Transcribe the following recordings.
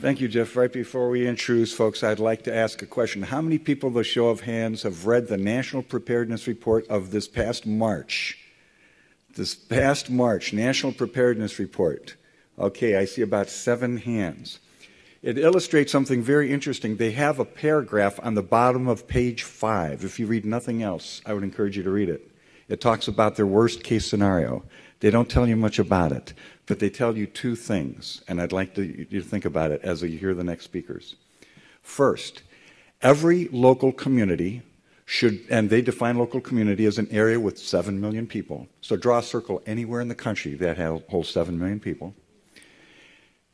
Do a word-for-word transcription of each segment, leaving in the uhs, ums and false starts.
Thank you, Jeff. Right before we introduce folks, I'd like to ask a question. How many people, the show of hands, have read the National Preparedness Report of this past March? This past March, National Preparedness Report. Okay, I see about seven hands. It illustrates something very interesting. They have a paragraph on the bottom of page five. If you read nothing else, I would encourage you to read it. It talks about their worst case scenario. They don't tell you much about it, but they tell you two things, and I'd like to, you to think about it as you hear the next speakers. First, every local community should, and they define local community as an area with seven million people, so draw a circle anywhere in the country that holds seven million people,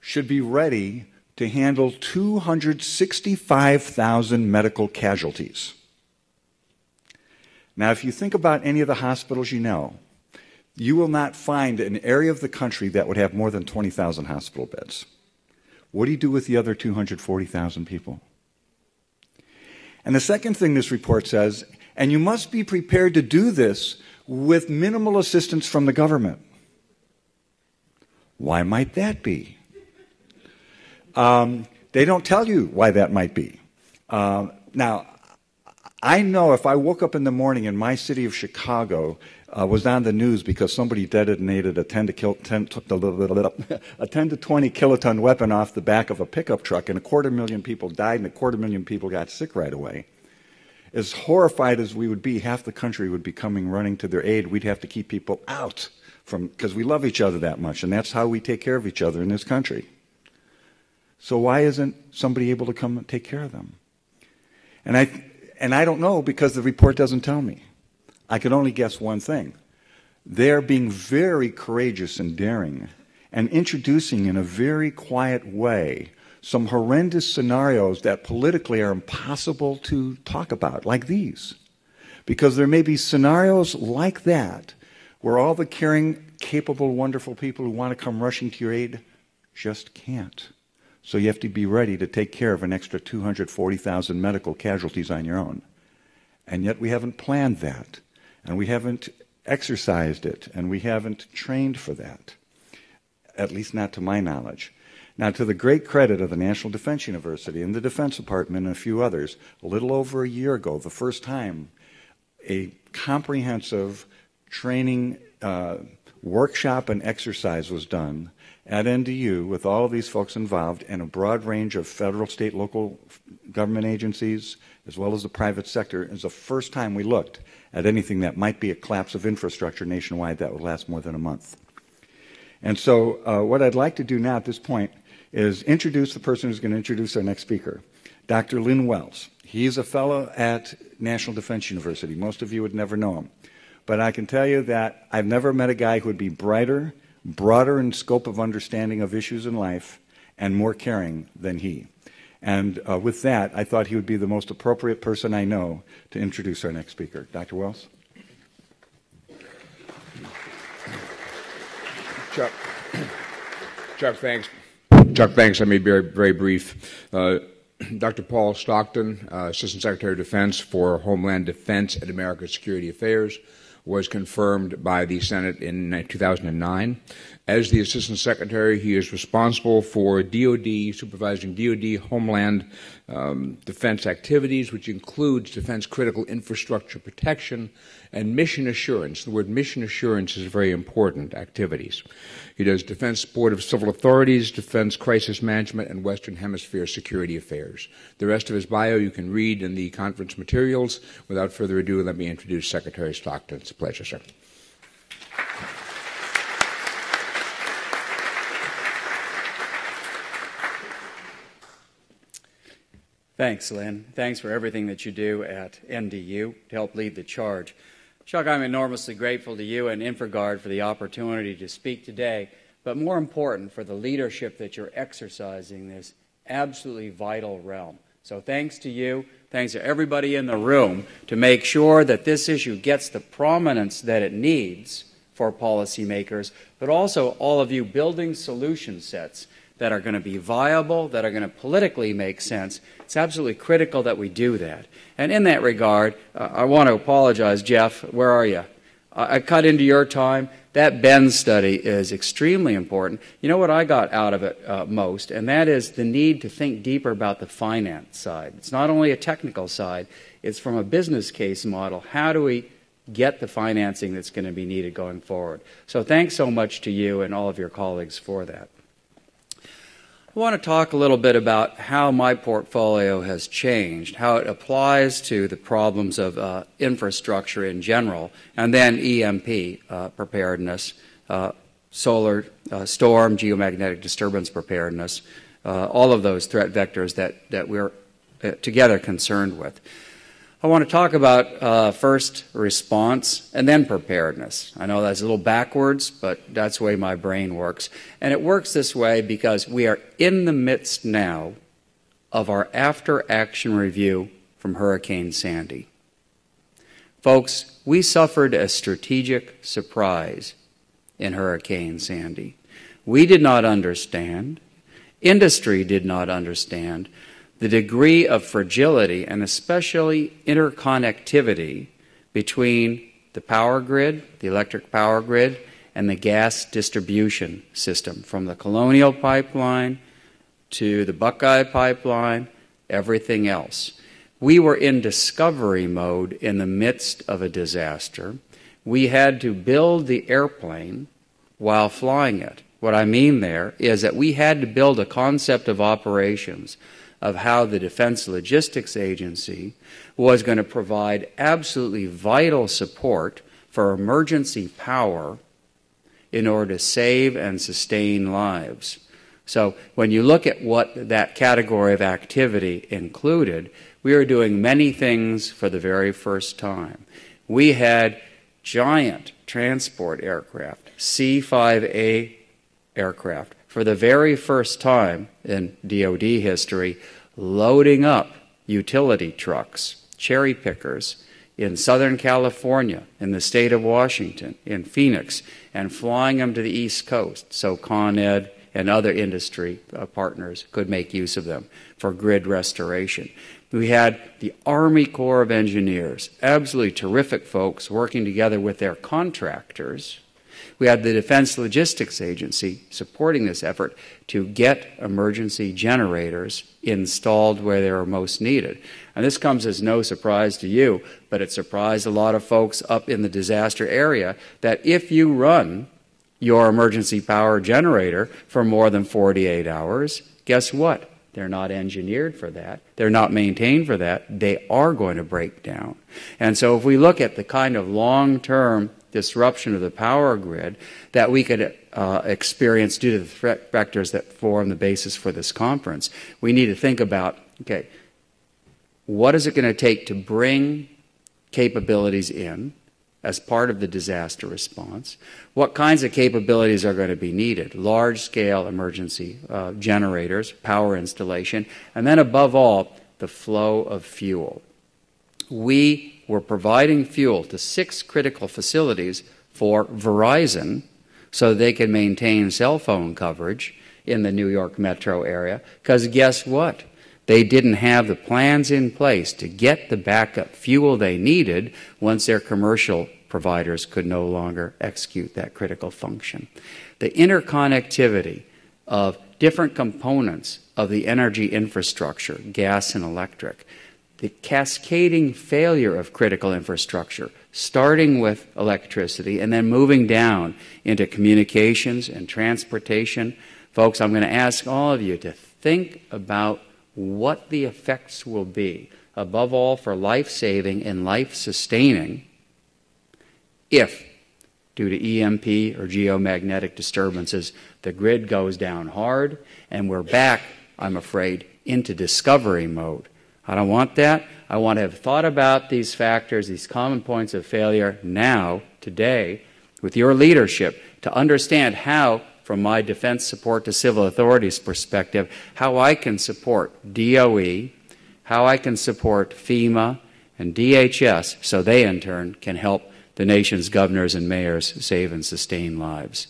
should be ready to handle two hundred sixty-five thousand medical casualties. Now, if you think about any of the hospitals you know, you will not find an area of the country that would have more than twenty thousand hospital beds. What do you do with the other two hundred forty thousand people? And the second thing this report says, and you must be prepared to do this with minimal assistance from the government. Why might that be? Um, they don't tell you why that might be. Um, now, I know if I woke up in the morning in my city of Chicago, Uh, was on the news because somebody detonated a ten to, kill, ten, a ten to twenty kiloton weapon off the back of a pickup truck, and a quarter million people died, and a quarter million people got sick right away. As horrified as we would be, half the country would be coming running to their aid. We'd have to keep people out from, because we love each other that much, and that's how we take care of each other in this country. So why isn't somebody able to come and take care of them? And I, and I don't know, because the report doesn't tell me. I can only guess one thing. They're being very courageous and daring and introducing in a very quiet way some horrendous scenarios that politically are impossible to talk about, like these. Because there may be scenarios like that where all the caring, capable, wonderful people who want to come rushing to your aid just can't. So you have to be ready to take care of an extra two hundred forty thousand medical casualties on your own. And yet we haven't planned that. And we haven't exercised it, and we haven't trained for that, at least not to my knowledge. Now, to the great credit of the National Defense University and the Defense Department and a few others, a little over a year ago, the first time, a comprehensive training uh, workshop and exercise was done at N D U with all of these folks involved, and a broad range of federal, state, local government agencies, as well as the private sector. It was the first time we looked at anything that might be a collapse of infrastructure nationwide that would last more than a month. And so uh, what I'd like to do now at this point is introduce the person who's going to introduce our next speaker, Doctor Lin Wells. He's a fellow at National Defense University. Most of you would never know him. But I can tell you that I've never met a guy who would be brighter, broader in scope of understanding of issues in life, and more caring than he. And uh, with that, I thought he would be the most appropriate person I know to introduce our next speaker. Doctor Wells? Chuck, Chuck, thanks. Chuck, thanks. I may be very, very brief. Uh, Doctor Paul Stockton, uh, Assistant Secretary of Defense for Homeland Defense and America's Security Affairs, was confirmed by the Senate in two thousand nine. As the Assistant Secretary, he is responsible for D O D, supervising D O D homeland um, defense activities, which includes defense critical infrastructure protection and mission assurance. The word mission assurance is very important activities. He does defense support of civil authorities, defense crisis management, and Western Hemisphere security affairs. The rest of his bio you can read in the conference materials. Without further ado, let me introduce Secretary Stockton. It's a pleasure, sir. Thanks, Lynn. Thanks for everything that you do at N D U to help lead the charge. Chuck, I'm enormously grateful to you and InfraGard for the opportunity to speak today, but more important, for the leadership that you're exercising in this absolutely vital realm. So thanks to you, thanks to everybody in the room, to make sure that this issue gets the prominence that it needs for policymakers, but also all of you building solution sets that are going to be viable, that are going to politically make sense. It's absolutely critical that we do that. And in that regard, uh, I want to apologize, Jeff, where are you? Uh, I cut into your time. That Bend study is extremely important. You know what I got out of it uh, most, and that is the need to think deeper about the finance side. It's not only a technical side, it's from a business case model. How do we get the financing that's going to be needed going forward? So thanks so much to you and all of your colleagues for that. I want to talk a little bit about how my portfolio has changed, how it applies to the problems of uh, infrastructure in general, and then E M P uh, preparedness, uh, solar uh, storm, geomagnetic disturbance preparedness, uh, all of those threat vectors that, that we're uh, together concerned with. I want to talk about uh, first response and then preparedness. I know that's a little backwards, but that's the way my brain works. And it works this way because we are in the midst now of our after-action review from Hurricane Sandy. Folks, we suffered a strategic surprise in Hurricane Sandy. We did not understand, industry did not understand, the degree of fragility and especially interconnectivity between the power grid, the electric power grid, and the gas distribution system, from the Colonial Pipeline to the Buckeye Pipeline, everything else. We were in discovery mode in the midst of a disaster. We had to build the airplane while flying it. What I mean there is that we had to build a concept of operations of how the Defense Logistics Agency was going to provide absolutely vital support for emergency power in order to save and sustain lives. So when you look at what that category of activity included, we were doing many things for the very first time. We had giant transport aircraft, C five A aircraft, for the very first time in D O D history, loading up utility trucks, cherry pickers, in Southern California, in the state of Washington, in Phoenix, and flying them to the East Coast so ConEd and other industry uh, partners could make use of them for grid restoration. We had the Army Corps of Engineers, absolutely terrific folks working together with their contractors. We had the Defense Logistics Agency supporting this effort to get emergency generators installed where they were most needed. And this comes as no surprise to you, but it surprised a lot of folks up in the disaster area that if you run your emergency power generator for more than forty-eight hours, guess what? They're not engineered for that. They're not maintained for that. They are going to break down. And so if we look at the kind of long-term disruption of the power grid that we could uh, experience due to the threat vectors that form the basis for this conference, we need to think about, okay, what is it going to take to bring capabilities in as part of the disaster response? What kinds of capabilities are going to be needed? Large-scale emergency uh, generators, power installation, and then above all, the flow of fuel. We We're providing fuel to six critical facilities for Verizon so they can maintain cell phone coverage in the New York metro area, because guess what? They didn't have the plans in place to get the backup fuel they needed once their commercial providers could no longer execute that critical function. The interconnectivity of different components of the energy infrastructure, gas and electric, the cascading failure of critical infrastructure, starting with electricity and then moving down into communications and transportation. Folks, I'm going to ask all of you to think about what the effects will be, above all for life-saving and life-sustaining, if, due to E M P or geomagnetic disturbances, the grid goes down hard and we're back, I'm afraid, into discovery mode. I don't want that. I want to have thought about these factors, these common points of failure now, today, with your leadership, to understand how, from my defense support to civil authorities perspective, how I can support D O E, how I can support FEMA and D H S, so they in turn can help the nation's governors and mayors save and sustain lives.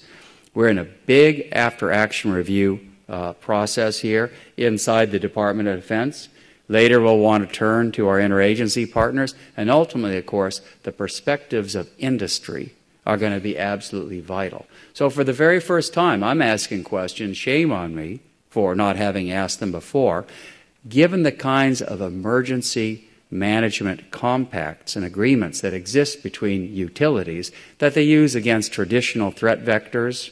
We're in a big after-action review uh, process here inside the Department of Defense. Later, we'll want to turn to our interagency partners, and ultimately, of course, the perspectives of industry are going to be absolutely vital. So for the very first time, I'm asking questions, shame on me for not having asked them before, given the kinds of emergency management compacts and agreements that exist between utilities that they use against traditional threat vectors,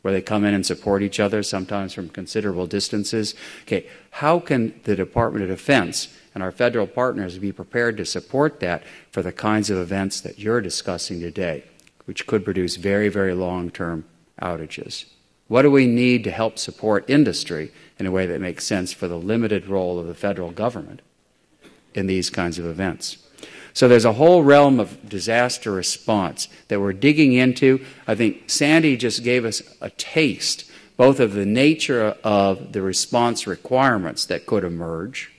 where they come in and support each other, sometimes from considerable distances. Okay, how can the Department of Defense and our federal partners be prepared to support that for the kinds of events that you're discussing today, which could produce very, very long-term outages? What do we need to help support industry in a way that makes sense for the limited role of the federal government in these kinds of events? So there's a whole realm of disaster response that we're digging into. I think Sandy just gave us a taste, both of the nature of the response requirements that could emerge,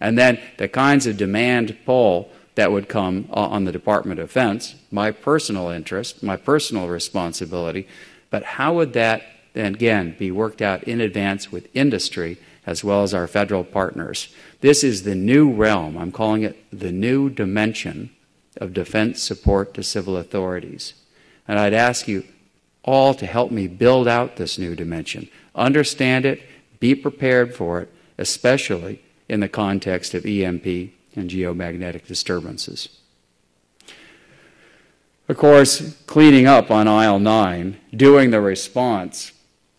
and then the kinds of demand pull that would come on the Department of Defense, my personal interest, my personal responsibility, but how would that, again, be worked out in advance with industry as well as our federal partners? This is the new realm. I'm calling it the new dimension of defense support to civil authorities. And I'd ask you all to help me build out this new dimension, understand it, be prepared for it, especially in the context of E M P and geomagnetic disturbances. Of course, cleaning up on aisle nine, doing the response,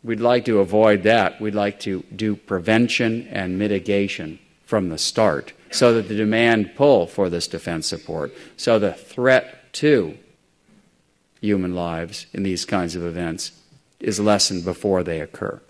we'd like to avoid that. We'd like to do prevention and mitigation from the start so that the demand pull for this defense support, so the threat to human lives in these kinds of events is lessened before they occur.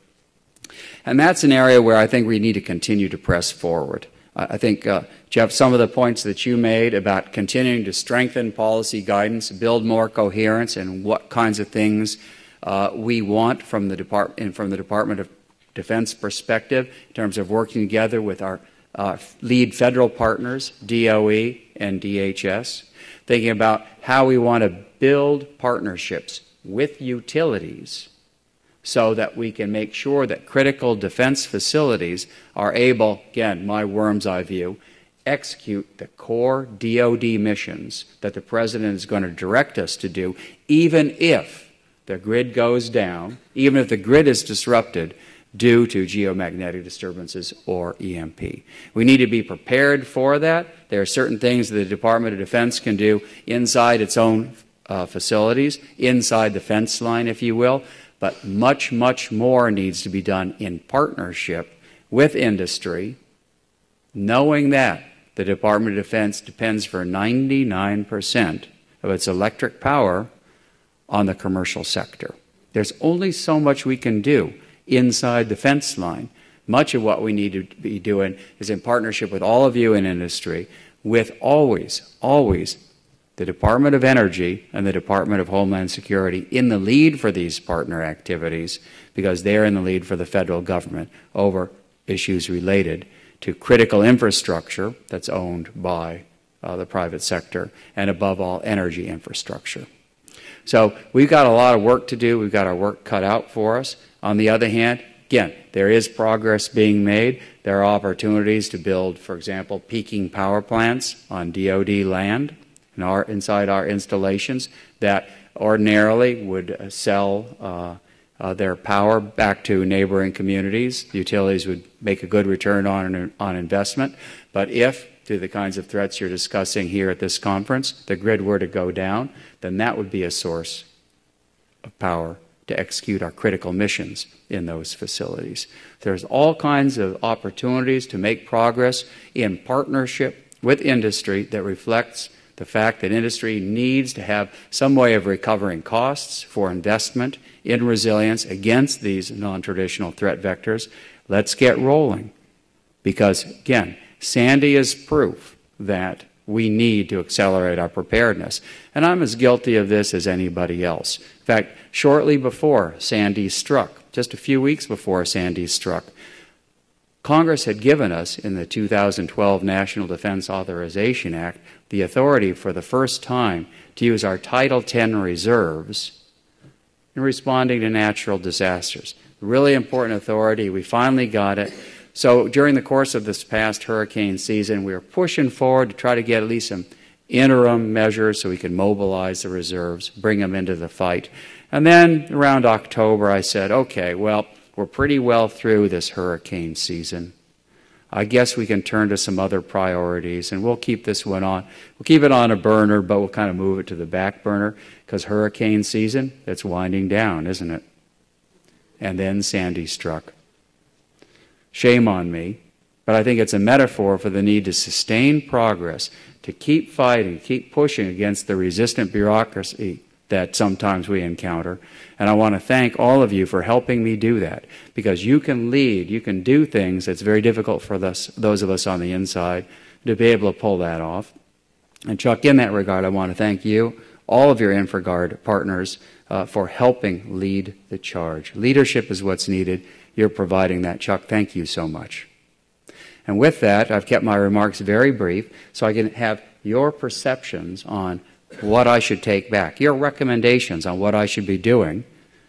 And that's an area where I think we need to continue to press forward. I think, uh, Jeff, some of the points that you made about continuing to strengthen policy guidance, build more coherence, and what kinds of things Uh, we want from the, Depart- from the Department of Defense perspective in terms of working together with our uh, lead federal partners, D O E and D H S, thinking about how we want to build partnerships with utilities so that we can make sure that critical defense facilities are able, again, my worm's eye view, execute the core D O D missions that the President is going to direct us to do, even if the grid goes down, even if the grid is disrupted due to geomagnetic disturbances or E M P. We need to be prepared for that. There are certain things that the Department of Defense can do inside its own uh, facilities, inside the fence line, if you will, but much, much more needs to be done in partnership with industry, knowing that the Department of Defense depends for ninety-nine percent of its electric power on the commercial sector. There's only so much we can do inside the fence line. Much of what we need to be doing is in partnership with all of you in industry, with always, always the Department of Energy and the Department of Homeland Security in the lead for these partner activities, because they're in the lead for the federal government over issues related to critical infrastructure that's owned by uh, the private sector, and above all, energy infrastructure. So we've got a lot of work to do. We've got our work cut out for us. On the other hand, again, there is progress being made. There are opportunities to build, for example, peaking power plants on D O D land and our, inside our installations that ordinarily would sell uh, uh, their power back to neighboring communities. Utilities would make a good return on, on investment. But if to the kinds of threats you're discussing here at this conference, the grid were to go down, then that would be a source of power to execute our critical missions in those facilities. There's all kinds of opportunities to make progress in partnership with industry that reflects the fact that industry needs to have some way of recovering costs for investment in resilience against these non-traditional threat vectors. Let's get rolling, because, again, Sandy is proof that we need to accelerate our preparedness. And I'm as guilty of this as anybody else. In fact, shortly before Sandy struck, just a few weeks before Sandy struck, Congress had given us in the two thousand twelve National Defense Authorization Act the authority for the first time to use our Title ten reserves in responding to natural disasters. Really important authority. We finally got it. So during the course of this past hurricane season, we were pushing forward to try to get at least some interim measures so we could mobilize the reserves, bring them into the fight. And then around October, I said, okay, well, we're pretty well through this hurricane season. I guess we can turn to some other priorities, and we'll keep this one on. We'll keep it on a burner, but we'll kind of move it to the back burner, because hurricane season, it's winding down, isn't it? And then Sandy struck. Shame on me, but I think it's a metaphor for the need to sustain progress, to keep fighting, keep pushing against the resistant bureaucracy that sometimes we encounter. And I want to thank all of you for helping me do that, because you can lead, you can do things that's very difficult for this, those of us on the inside to be able to pull that off. And Chuck, in that regard, I want to thank you, all of your InfraGard partners, uh, for helping lead the charge. Leadership is what's needed. You're providing that. Chuck, thank you so much. And with that, I've kept my remarks very brief so I can have your perceptions on what I should take back, your recommendations on what I should be doing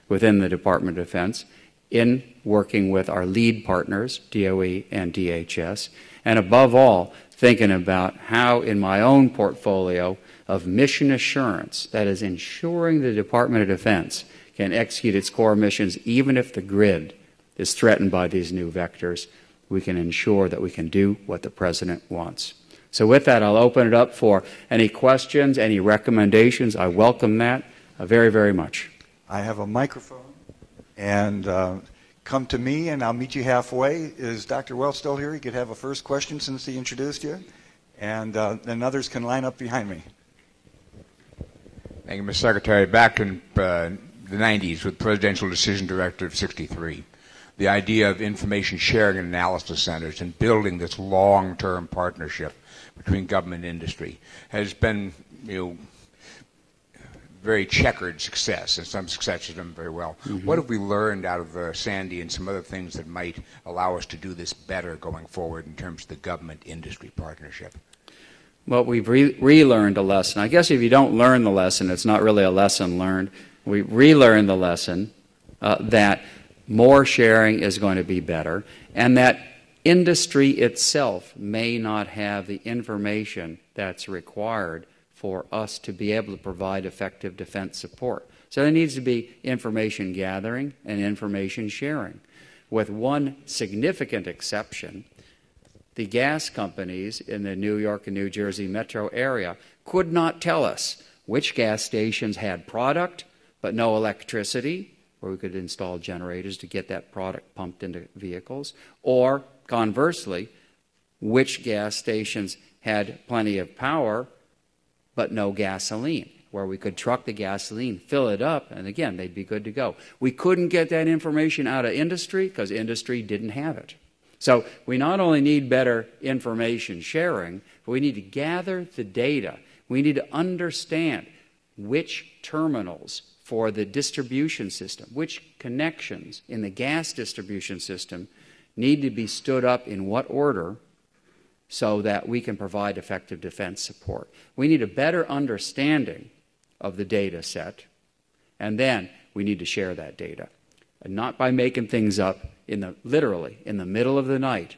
within the Department of Defense in working with our lead partners, D O E and D H S, and above all, thinking about how in my own portfolio of mission assurance, that is ensuring the Department of Defense can execute its core missions even if the grid is threatened by these new vectors, we can ensure that we can do what the President wants. So with that, I'll open it up for any questions, any recommendations. I welcome that very, very much. I have a microphone, and uh, come to me, and I'll meet you halfway. Is Doctor Wells still here? He could have a first question since he introduced you, and uh, then others can line up behind me. Thank you, Mister Secretary. Back in uh, the nineties with Presidential Decision Directive sixty-three, the idea of information sharing and analysis centers and building this long-term partnership between government and industry has been, you know, very checkered success, and some success has done very well. Mm-hmm. What have we learned out of uh, Sandy and some other things that might allow us to do this better going forward in terms of the government-industry partnership? Well, we've re relearned a lesson. I guess if you don't learn the lesson, it's not really a lesson learned. We relearned the lesson uh, that more sharing is going to be better, and that industry itself may not have the information that's required for us to be able to provide effective defense support. So there needs to be information gathering and information sharing. With one significant exception, the gas companies in the New York and New Jersey metro area could not tell us which gas stations had product but no electricity, or we could install generators to get that product pumped into vehicles, or conversely, which gas stations had plenty of power but no gasoline, where we could truck the gasoline, fill it up, and again, they'd be good to go. We couldn't get that information out of industry because industry didn't have it. So we not only need better information sharing, but we need to gather the data. We need to understand which terminals for the distribution system, which connections in the gas distribution system need to be stood up in what order so that we can provide effective defense support. We need a better understanding of the data set, and then we need to share that data. And not by making things up in the, literally in the middle of the night,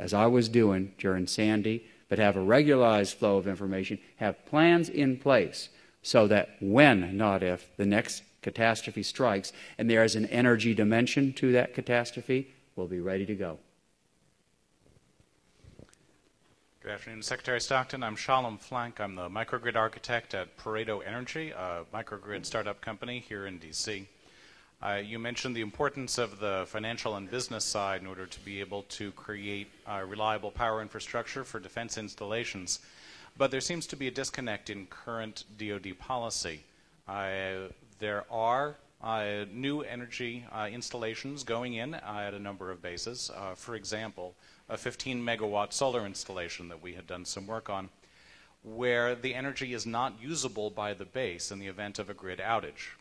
as I was doing during Sandy, but have a regularized flow of information, have plans in place so that when, not if, the next catastrophe strikes and there is an energy dimension to that catastrophe, we'll be ready to go. Good afternoon, Secretary Stockton. I'm Shalom Flank. I'm the microgrid architect at Pareto Energy, a microgrid startup company here in D C. Uh, you mentioned the importance of the financial and business side in order to be able to create uh, reliable power infrastructure for defense installations, but there seems to be a disconnect in current D O D policy. Uh, there are Uh, new energy uh, installations going in uh, at a number of bases. Uh, for example, a fifteen megawatt solar installation that we had done some work on, where the energy is not usable by the base in the event of a grid outage.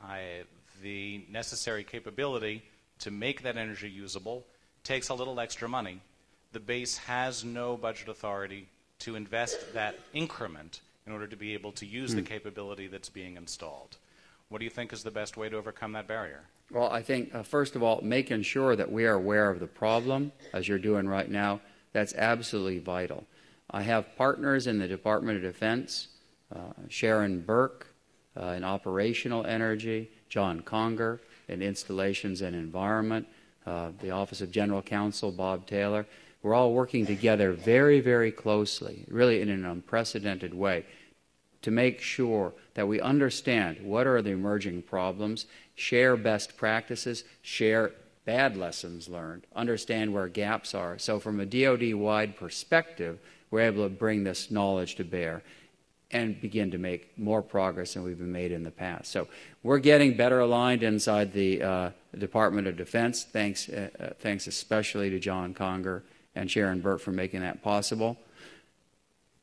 Uh, the necessary capability to make that energy usable takes a little extra money. The base has no budget authority to invest that increment in order to be able to use mm. the capability that's being installed. What do you think is the best way to overcome that barrier? Well, I think, uh, first of all, making sure that we are aware of the problem, as you're doing right now, that's absolutely vital. I have partners in the Department of Defense, uh, Sharon Burke uh, in Operational Energy, John Conger in Installations and Environment, uh, the Office of General Counsel, Bob Taylor. We're all working together very, very closely, really in an unprecedented way, to make sure that we understand what are the emerging problems, share best practices, share bad lessons learned, understand where gaps are. So from a D O D-wide perspective, we're able to bring this knowledge to bear and begin to make more progress than we've made in the past. So we're getting better aligned inside the uh, Department of Defense, thanks, uh, uh, thanks especially to John Conger and Sharon Burke for making that possible.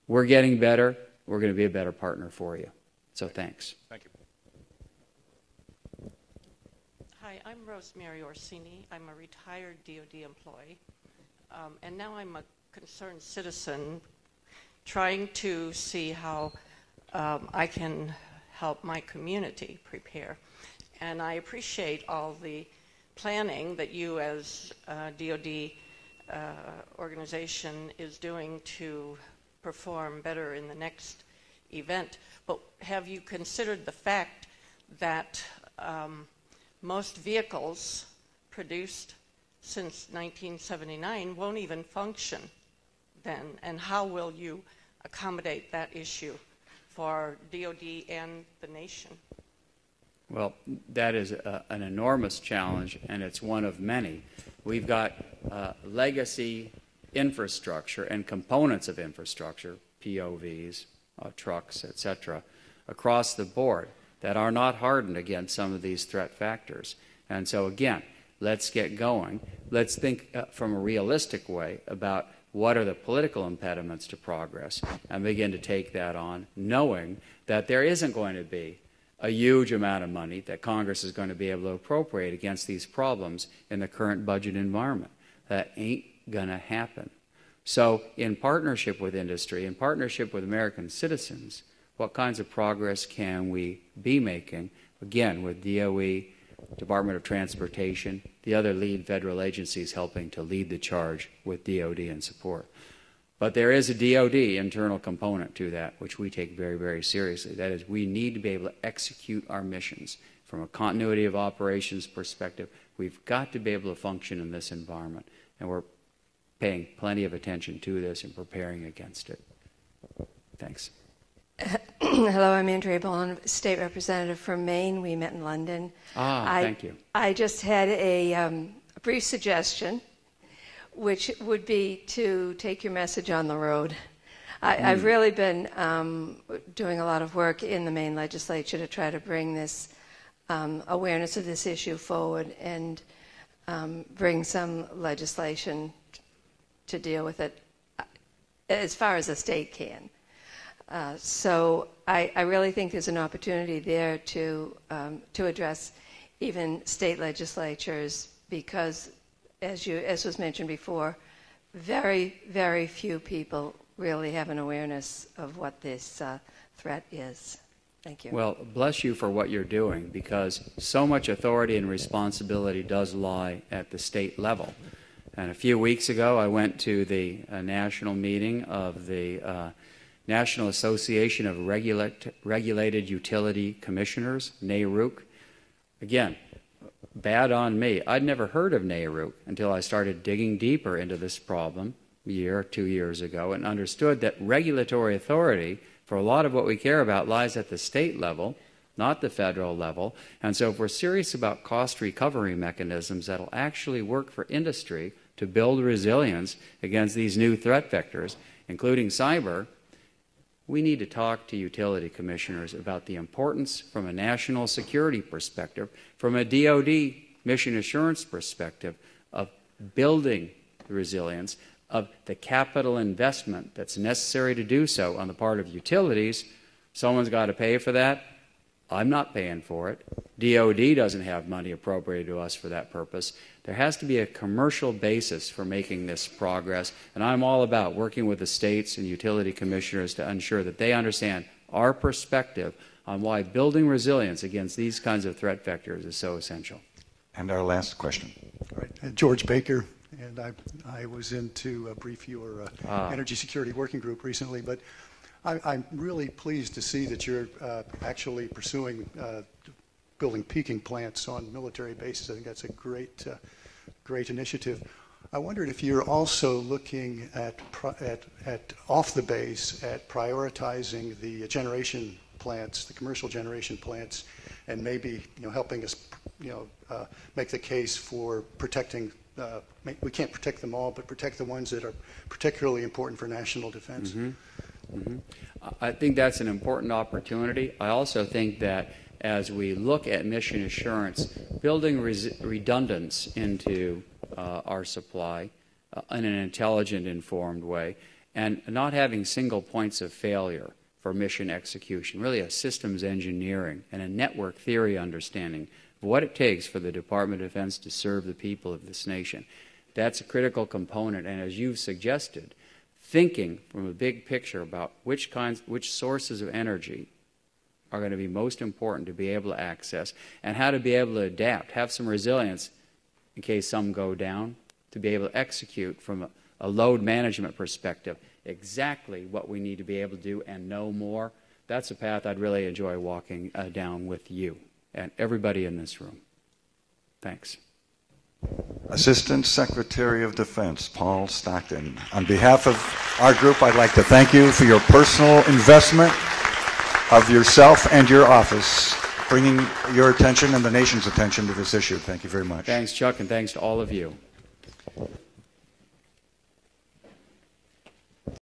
We're getting better. We're going to be a better partner for you. So thanks. Thank you. Hi, I'm Rosemary Orsini. I'm a retired D O D employee, um, and now I'm a concerned citizen trying to see how um, I can help my community prepare. And I appreciate all the planning that you as a D O D uh, organization is doing to perform better in the next event, but have you considered the fact that um, most vehicles produced since nineteen seventy-nine won't even function then, and how will you accommodate that issue for D O D and the nation? Well, that is a, an enormous challenge, and it's one of many. We've got uh, legacy infrastructure and components of infrastructure, P O Vs, uh, trucks, et cetera, across the board that are not hardened against some of these threat factors. And so again, let's get going. Let's think uh, from a realistic way about what are the political impediments to progress and begin to take that on, knowing that there isn't going to be a huge amount of money that Congress is going to be able to appropriate against these problems in the current budget environment. That ain't going to happen. So in partnership with industry, in partnership with American citizens, what kinds of progress can we be making, again, with D O E, Department of Transportation, the other lead federal agencies helping to lead the charge with D O D and support. But there is a D O D internal component to that, which we take very, very seriously. That is, we need to be able to execute our missions. From a continuity of operations perspective, we've got to be able to function in this environment, and we're paying plenty of attention to this and preparing against it. Thanks. Hello, I'm Andrea Ballon, State Representative from Maine. We met in London. Ah, I, thank you. I just had a, um, a brief suggestion, which would be to take your message on the road. I, mm. I've really been um, doing a lot of work in the Maine legislature to try to bring this um, awareness of this issue forward and um, bring some legislation to deal with it as far as the state can. Uh, so I, I really think there's an opportunity there to, um, to address even state legislatures because, as, you, as was mentioned before, very, very few people really have an awareness of what this uh, threat is. Thank you. Well, bless you for what you're doing because so much authority and responsibility does lie at the state level. And a few weeks ago, I went to the uh, national meeting of the uh, National Association of Regulat- Regulated Utility Commissioners, NARUC. Again, bad on me. I'd never heard of NARUC until I started digging deeper into this problem a year or two years ago and understood that regulatory authority for a lot of what we care about lies at the state level, not the federal level. And so if we're serious about cost recovery mechanisms that'll actually work for industry to build resilience against these new threat vectors, including cyber, we need to talk to utility commissioners about the importance from a national security perspective, from a D O D mission assurance perspective, of building the resilience, of the capital investment that's necessary to do so on the part of utilities. Someone's got to pay for that. I'm not paying for it. D O D doesn't have money appropriated to us for that purpose. There has to be a commercial basis for making this progress, and I'm all about working with the states and utility commissioners to ensure that they understand our perspective on why building resilience against these kinds of threat vectors is so essential. And our last question. All right, uh, George Baker, and I, I was in to uh, brief your uh, ah. energy security working group recently, but I, I'm really pleased to see that you're uh, actually pursuing uh, building peaking plants on military bases. I think that's a great, uh, great initiative. I wondered if you're also looking at, at, at off the base at prioritizing the generation plants, the commercial generation plants, and maybe you know helping us you know uh, make the case for protecting. Uh, we can't protect them all, but protect the ones that are particularly important for national defense. Mm-hmm. Mm-hmm. I think that's an important opportunity. I also think that as we look at mission assurance, building res redundance into uh, our supply uh, in an intelligent, informed way, and not having single points of failure for mission execution, really a systems engineering and a network theory understanding of what it takes for the Department of Defense to serve the people of this nation. That's a critical component, and as you've suggested, thinking from a big picture about which kinds, which sources of energy are going to be most important to be able to access, and how to be able to adapt, have some resilience in case some go down, to be able to execute from a, a load management perspective exactly what we need to be able to do and no more. That's a path I'd really enjoy walking uh, down with you and everybody in this room. Thanks. Assistant Secretary of Defense Paul Stockton, on behalf of our group, I'd like to thank you for your personal investment of yourself and your office, bringing your attention and the nation's attention to this issue. Thank you very much. Thanks, Chuck, and thanks to all of you.